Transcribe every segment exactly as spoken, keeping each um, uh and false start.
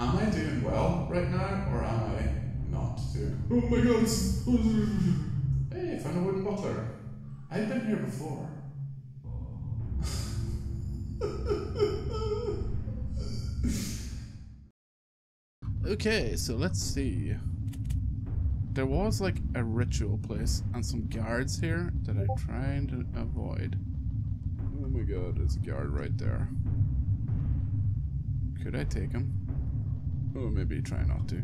Am I doing well right now, or am I not doing? Oh my god! Hey, I found a wooden butler. I've been here before. Okay, so let's see. There was like a ritual place and some guards here that I tried to avoid. Oh my god, there's a guard right there. Could I take him? Oh, maybe try not to.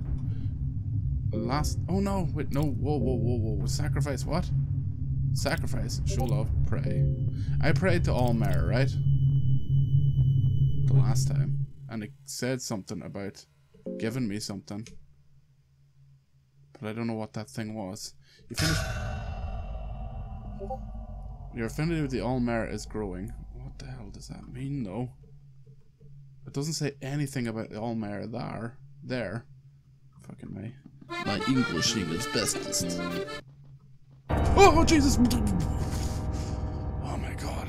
Last. Oh no! Wait, no! Whoa, whoa, whoa, whoa! Sacrifice what? Sacrifice, show love, pray. I prayed to Alll-mer, right? The last time, and it said something about giving me something, but I don't know what that thing was. You finish. Your affinity with the Alll-mer is growing. What the hell does that mean, though? It doesn't say anything about the Alll-mer there. There. Fucking me. My English is bestest. Oh, oh, Jesus! Oh my god.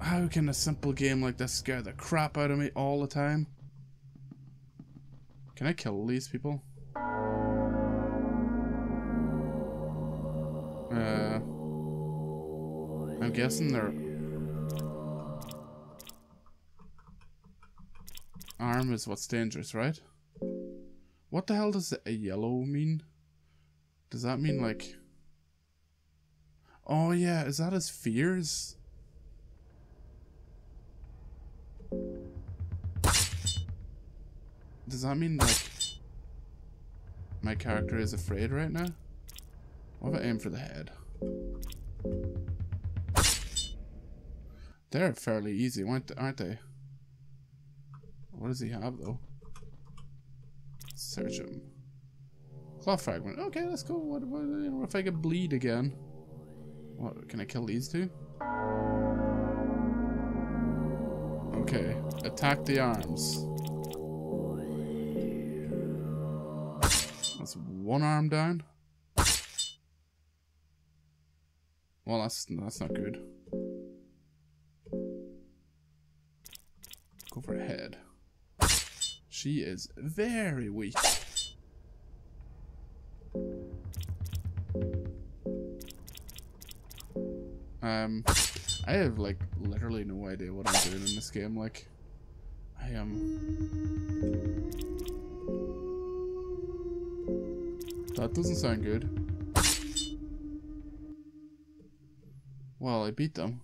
How can a simple game like this scare the crap out of me all the time? Can I kill these people? Uh... I'm guessing their arm is what's dangerous, right? What the hell does a yellow mean? Does that mean like... Oh yeah, is that his fears? Does that mean like... my character is afraid right now? What if I aim for the head? They're fairly easy, aren't they? What does he have though? Search him. Claw fragment. Okay, let's go. What, what, what if I could bleed again? What? Can I kill these two? Okay. Attack the arms. That's one arm down. Well, that's that's not good. Go for a head. She is very weak. Um, I have like literally no idea what I'm doing in this game. Like, I am. That doesn't sound good. Well, I beat them.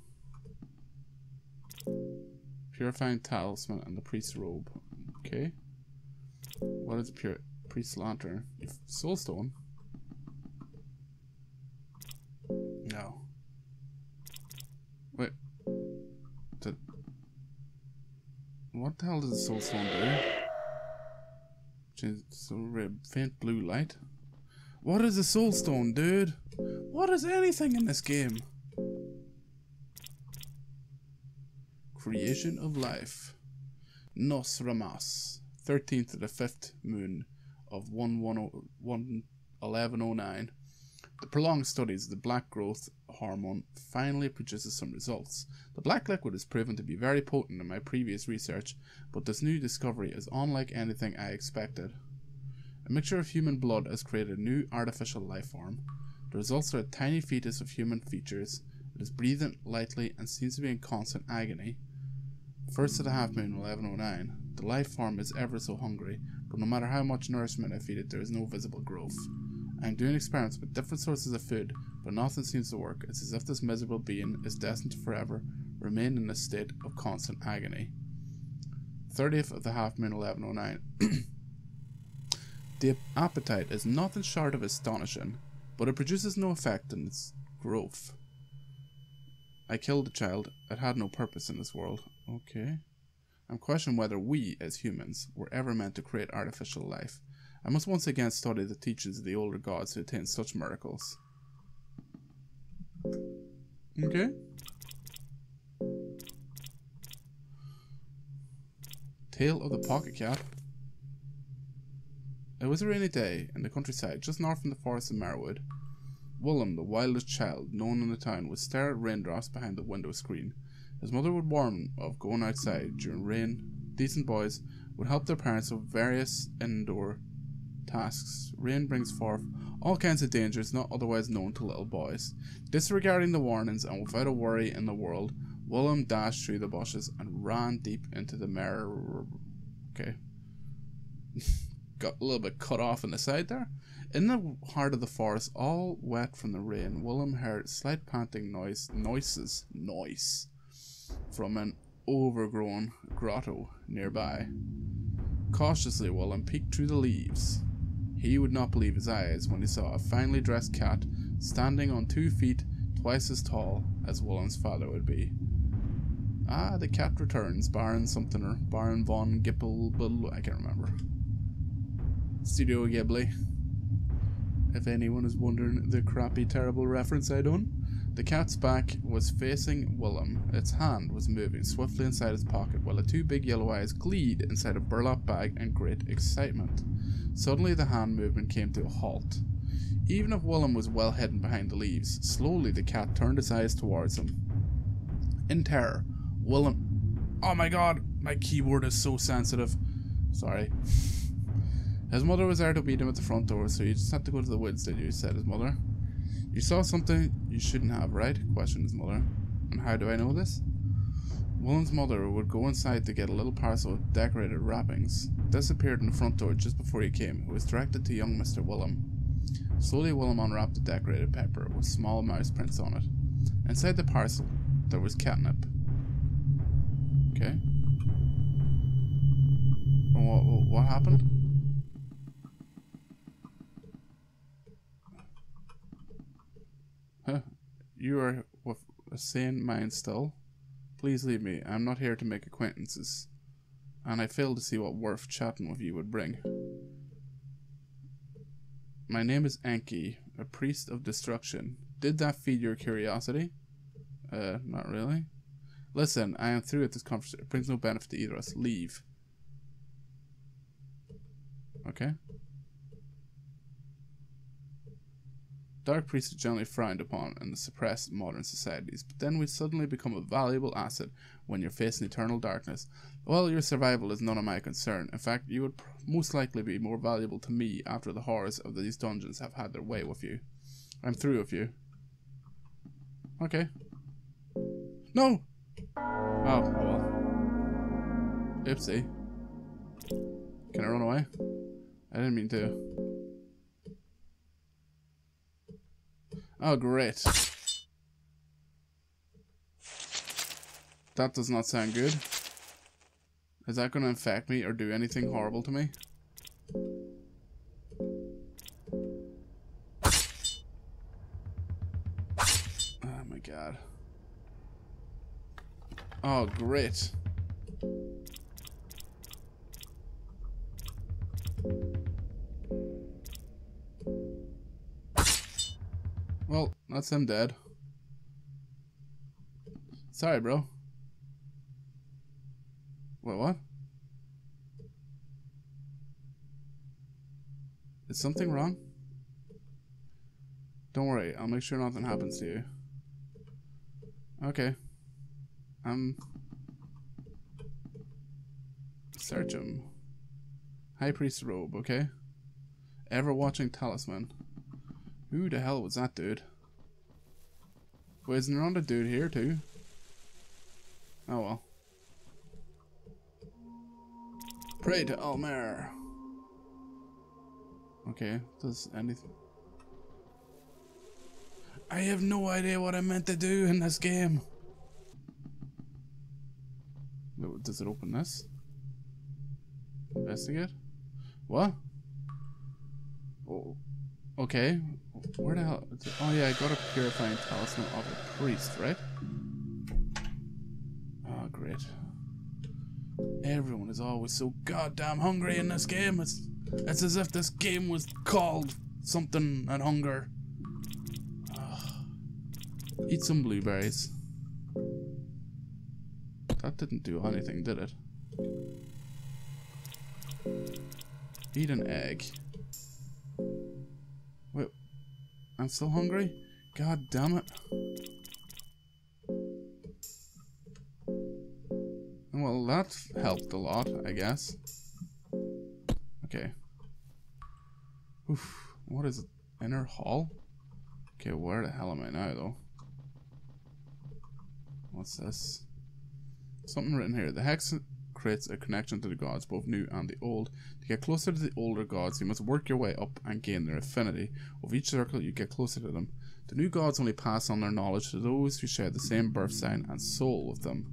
Purifying talisman and the priest's robe. Okay. What is pure priest's lantern? Soulstone. No. Wait. Did... What the hell does the soulstone do? Change so red, faint blue light. What is a soulstone, dude? What is anything in this game? Creation of life. Nos Ramas. Thirteenth to the fifth moon of eleven oh nine. The prolonged studies of the black growth hormone finally produces some results. The black liquid is proven to be very potent in my previous research, but this new discovery is unlike anything I expected. A mixture of human blood has created a new artificial life form. The results are a tiny fetus of human features. It is breathing lightly and seems to be in constant agony. First of the half moon, eleven oh nine. The life form is ever so hungry, but no matter how much nourishment I feed it, there is no visible growth. I am doing experiments with different sources of food, but nothing seems to work. It's as if this miserable being is destined to forever remain in this state of constant agony. thirtieth of the half moon, eleven oh nine. The appetite is nothing short of astonishing, but it produces no effect in its growth. I killed the child. It had no purpose in this world. Okay. I'm questioning whether we, as humans, were ever meant to create artificial life. I must once again study the teachings of the older gods who attained such miracles. Okay. Tale of the Pocket Cat. It was a rainy day in the countryside, just north from the forest of Merwood. Willem, the wildest child known in the town, would stare at raindrops behind the window screen. His mother would warn him of going outside during rain. Decent boys would help their parents with various indoor tasks. Rain brings forth all kinds of dangers not otherwise known to little boys. Disregarding the warnings and without a worry in the world, Willem dashed through the bushes and ran deep into the mire. Okay. Got a little bit cut off on the side there. In the heart of the forest, all wet from the rain, Willem heard slight panting noise, noises, noise from an overgrown grotto nearby. Cautiously, Willem peeked through the leaves. He would not believe his eyes when he saw a finely dressed cat standing on two feet, twice as tall as Willem's father would be. Ah, the cat returns, Baron something or Baron von Gippel, I can't remember. Studio Ghibli. If anyone is wondering the crappy, terrible reference I done. The cat's back was facing Willem. Its hand was moving swiftly inside its pocket while the two big yellow eyes gleed inside a burlap bag in great excitement. Suddenly the hand movement came to a halt. Even if Willem was well hidden behind the leaves, slowly the cat turned its eyes towards him. In terror, Willem... Oh my god, my keyboard is so sensitive. Sorry. His mother was there to meet him at the front door, so you just had to go to the woods, did you? Said his mother. You saw something you shouldn't have, right? Questioned his mother. And how do I know this? Willem's mother would go inside to get a little parcel of decorated wrappings. This appeared in the front door just before he came. It was directed to young Mister Willem. Slowly, Willem unwrapped the decorated paper with small mouse prints on it. Inside the parcel, there was catnip. Okay. And what, what, what happened? Huh, you are with a sane mind still. Please leave me, I'm not here to make acquaintances. And I fail to see what worth chatting with you would bring. My name is Anki, a priest of destruction. Did that feed your curiosity? Uh, not really. Listen, I am through with this conversation. It brings no benefit to either of us. Leave. Okay. Dark priests are generally frowned upon in the suppressed modern societies, but then we suddenly become a valuable asset when you're facing eternal darkness. Well, your survival is none of my concern. In fact, you would most likely be more valuable to me after the horrors of these dungeons have had their way with you. I'm through with you. Okay. No! Oh, well. Oopsie. Can I run away? I didn't mean to. Oh, great. That does not sound good. Is that going to infect me or do anything horrible to me? Oh my god. Oh, great. Well, that's him dead. Sorry, bro. Wait, what? Is something wrong? Don't worry, I'll make sure nothing happens to you. Okay. Um. Search him. High Priest Robe, okay? Ever-watching Talisman. Who the hell was that dude? Wait, isn't there another dude here too? Oh well. Pray to Alll-mer. Okay, does anything... I have no idea what I meant to do in this game. Does it open this? Investigate? What? Oh. Okay, where the hell? Oh yeah, I got a purifying talisman of a priest, right? Oh great. Everyone is always so goddamn hungry in this game. It's, it's as if this game was called something and hunger. Oh. Eat some blueberries. That didn't do anything, did it? Eat an egg. Wait, I'm still hungry? God damn it. Well, that helped a lot, I guess. Okay. Oof. What is it? Inner hall? Okay, where the hell am I now, though? What's this? Something written here. The hex creates a connection to the gods, both new and the old. To get closer to the older gods, you must work your way up and gain their affinity. With each circle, you get closer to them. The new gods only pass on their knowledge to those who share the same birth sign and soul with them.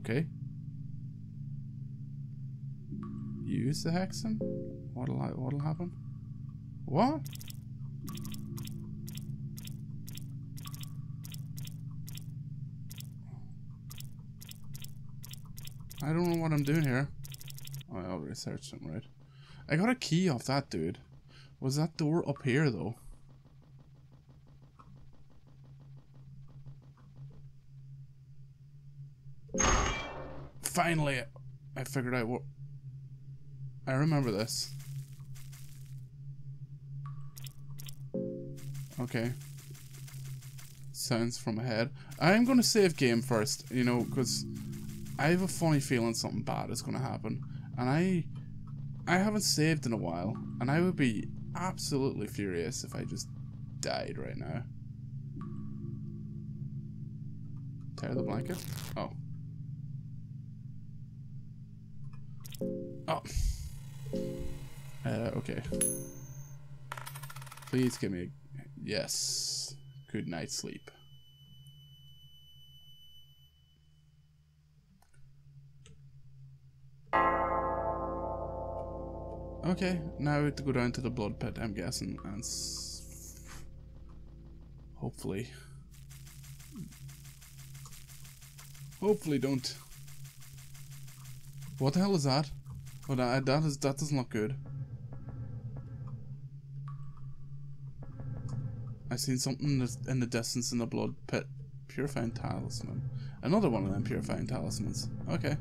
Okay. Use the hexen? What'll I, what'll happen? What? I don't know what I'm doing here. Oh, I already searched them, right? I got a key off that dude. Was that door up here, though? Finally, I figured out what... I remember this. Okay. Sounds from ahead. I'm gonna save game first, you know, because... I have a funny feeling something bad is going to happen, and I I haven't saved in a while, and I would be absolutely furious if I just died right now. Tear the blanket? Oh. Oh. Uh, okay. Please give me a... Yes. Good night's sleep. Okay, now we have to go down to the blood pit, I'm guessing, and s hopefully, hopefully don't. What the hell is that? Well, that that is that doesn't look good. I seen something in the, in the distance in the blood pit. Purifying talisman. Another one of them purifying talismans. Okay.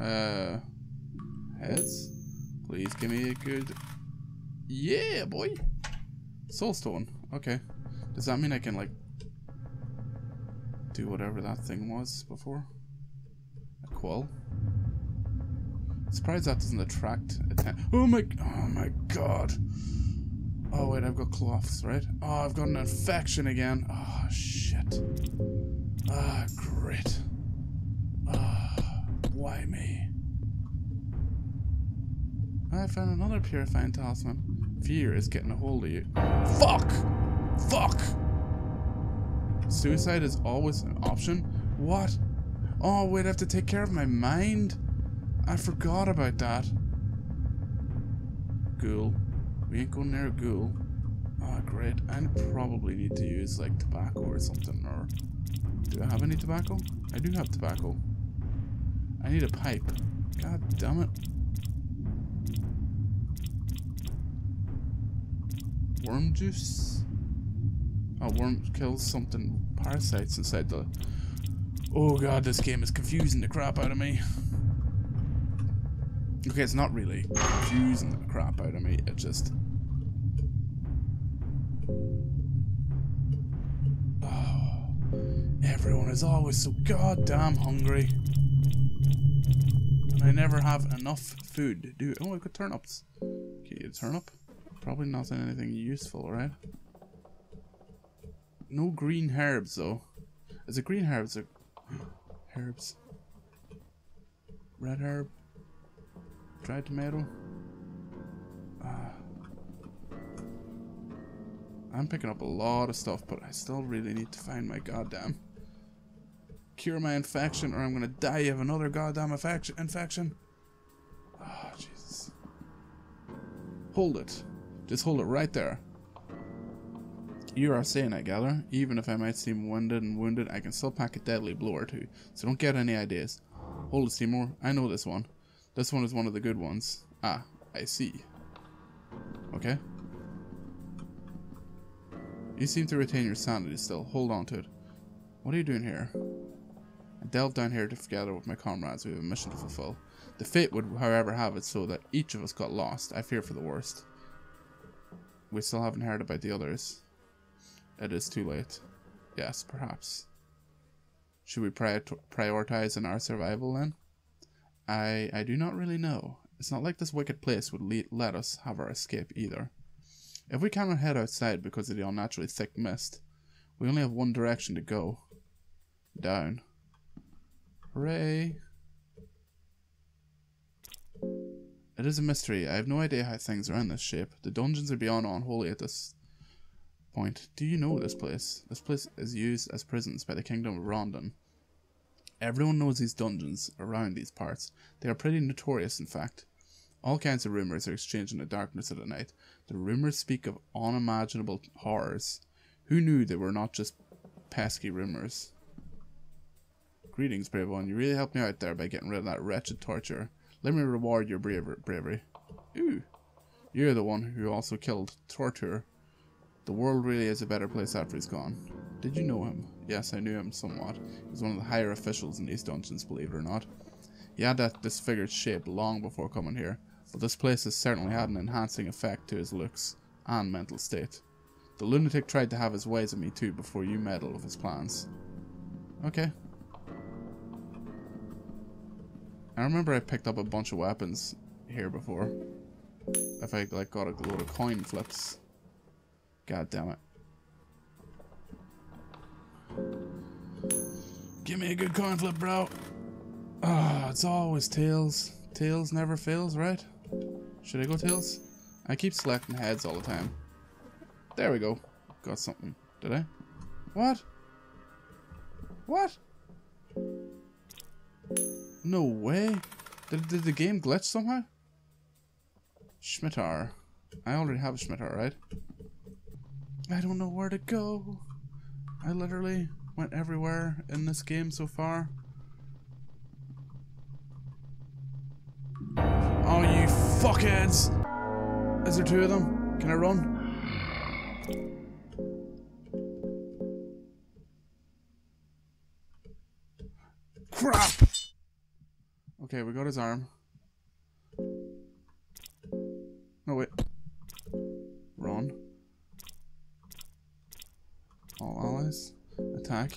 Uh, heads. Please give me a good. Yeah, boy. Soulstone. Okay. Does that mean I can like do whatever that thing was before? A qual. Surprised that doesn't attract attention. Oh my! Oh my God! Oh wait, I've got cloths, right? Oh, I've got an infection again. Oh shit. Ah, great. Why me? I found another purifying talisman. Fear is getting a hold of you. Fuck! Fuck! Suicide is always an option? What? Oh, wait, I have to take care of my mind? I forgot about that. Ghoul. We ain't going near a ghoul. Ah, oh, great. I probably need to use, like, tobacco or something. Or do I have any tobacco? I do have tobacco. I need a pipe. God damn it. Worm juice? Oh, worm kills something. Parasites inside the... Oh god, this game is confusing the crap out of me. Okay, it's not really confusing the crap out of me. It just... Oh, everyone is always so goddamn hungry. I never have enough food. Do oh, I got turnips. Okay, turnip. Probably not anything useful, right? No green herbs though. Is it green herbs or herbs? Red herb. Dried tomato. Ah. I'm picking up a lot of stuff, but I still really need to find my goddamn. Cure my infection, or I'm gonna die of another goddamn infection. Ah, oh, Jesus. Hold it. Just hold it right there. You are sane, I gather. Even if I might seem winded and wounded, I can still pack a deadly blow or two. So don't get any ideas. Hold it, Seymour. I know this one. This one is one of the good ones. Ah, I see. Okay. You seem to retain your sanity still. Hold on to it. What are you doing here? I delved down here to gather with my comrades. We have a mission to fulfill. The fate would, however, have it so that each of us got lost. I fear for the worst. We still haven't heard about the others. It is too late. Yes, perhaps. Should we prior prioritize in our survival then? I I do not really know. It's not like this wicked place would le let us have our escape either. If we cannot head outside because of the unnaturally thick mist, we only have one direction to go. Down. Hooray. It is a mystery. I have no idea how things are in this shape. The dungeons are beyond unholy at this point. Do you know this place? This place is used as prisons by the Kingdom of Rondon. Everyone knows these dungeons around these parts. They are pretty notorious, in fact. All kinds of rumours are exchanged in the darkness of the night. The rumours speak of unimaginable horrors. Who knew they were not just pesky rumours? Greetings, brave one. You really helped me out there by getting rid of that wretched torture. Let me reward your bravery. Ooh. You're the one who also killed Tortur. The world really is a better place after he's gone. Did you know him? Yes, I knew him somewhat. He was one of the higher officials in these dungeons, believe it or not. He had that disfigured shape long before coming here, but this place has certainly had an enhancing effect to his looks and mental state. The lunatic tried to have his ways at me too before you meddled with his plans. Okay. I remember I picked up a bunch of weapons here before. If I like got a load of coin flips. God damn it. Give me a good coin flip, bro. Ah, oh, it's always tails. Tails never fails, right? Should I go tails? I keep selecting heads all the time. There we go. Got something. Did I? What? What? No way. Did, did the game glitch somehow? Schmittar. I already have a Schmittar, right? I don't know where to go. I literally went everywhere in this game so far. Oh, you fuckheads! Is there two of them? Can I run? Crap! Okay, we got his arm. No, wait. Run. All allies. Attack.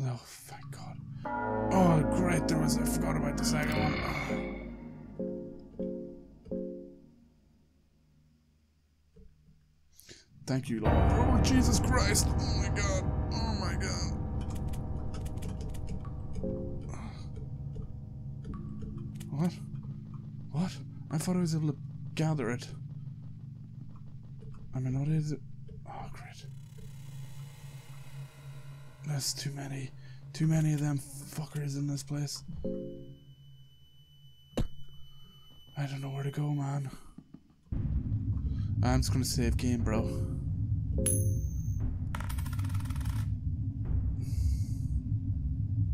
Oh, thank God. Oh, great, there was... I forgot about the second one. Thank you, Lord. Oh, Jesus Christ. Oh, my God. Oh, my God. What? What? I thought I was able to gather it. Am I not able to... Oh, great. There's too many, too many of them fuckers in this place. I don't know where to go, man. I'm just gonna save game, bro.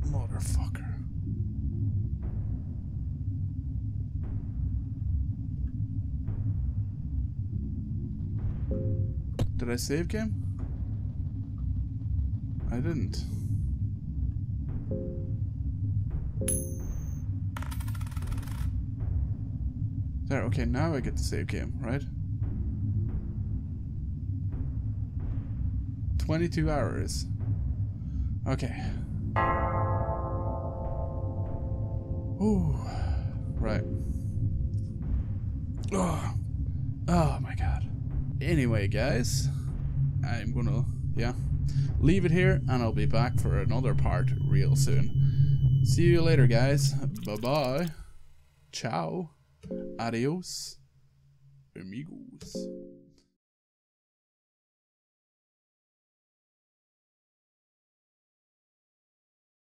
Motherfucker. Did I save game? I didn't. There, okay, now I get to save game, right? twenty-two hours. Okay. Ooh. Right. Oh. Oh my God. Anyway, guys, I'm gonna, yeah. leave it here, and I'll be back for another part real soon. See you later, guys. Bye-bye. Ciao. Adios. Amigos.